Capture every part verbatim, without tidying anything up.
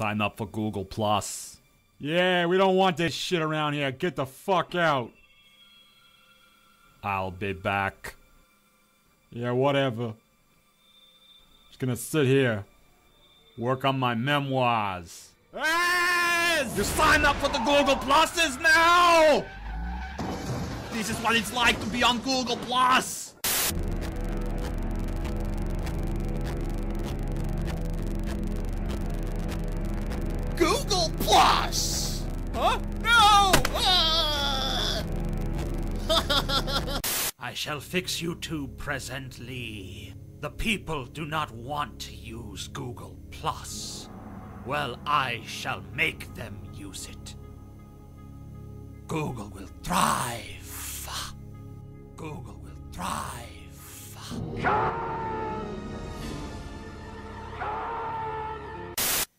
Sign up for Google Plus. Yeah, we don't want this shit around here. Get the fuck out. I'll be back. Yeah, whatever. Just gonna sit here. Work on my memoirs. Hey! You signed up for the Google Pluses now! This is what it's like to be on Google Plus! Google Plus! Huh? No! Ah! I shall fix YouTube presently. The people do not want to use Google Plus. Well, I shall make them use it. Google will thrive. Google will thrive.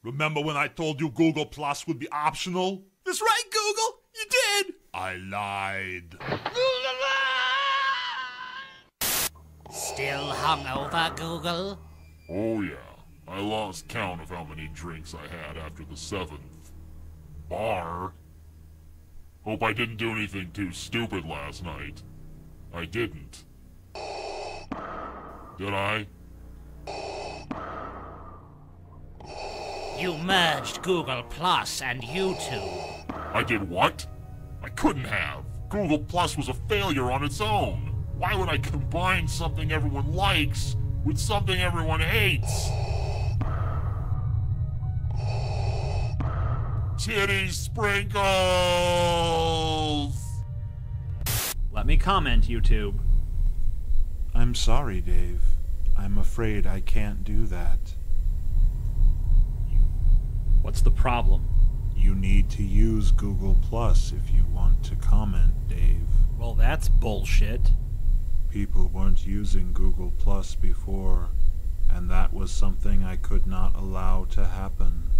Remember when I told you Google Plus would be optional? That's right, Google! You did! I lied. Still hungover, Google? Oh yeah. I lost count of how many drinks I had after the seventh bar. Hope I didn't do anything too stupid last night. I didn't. Did I? You merged Google Plus and YouTube. I did what? I couldn't have. Google Plus was a failure on its own. Why would I combine something everyone likes with something everyone hates? Titty sprinkles! Let me comment, YouTube. I'm sorry, Dave. I'm afraid I can't do that. What's the problem? You need to use Google Plus if you want to comment, Dave. Well, that's bullshit. People weren't using Google Plus before, and that was something I could not allow to happen.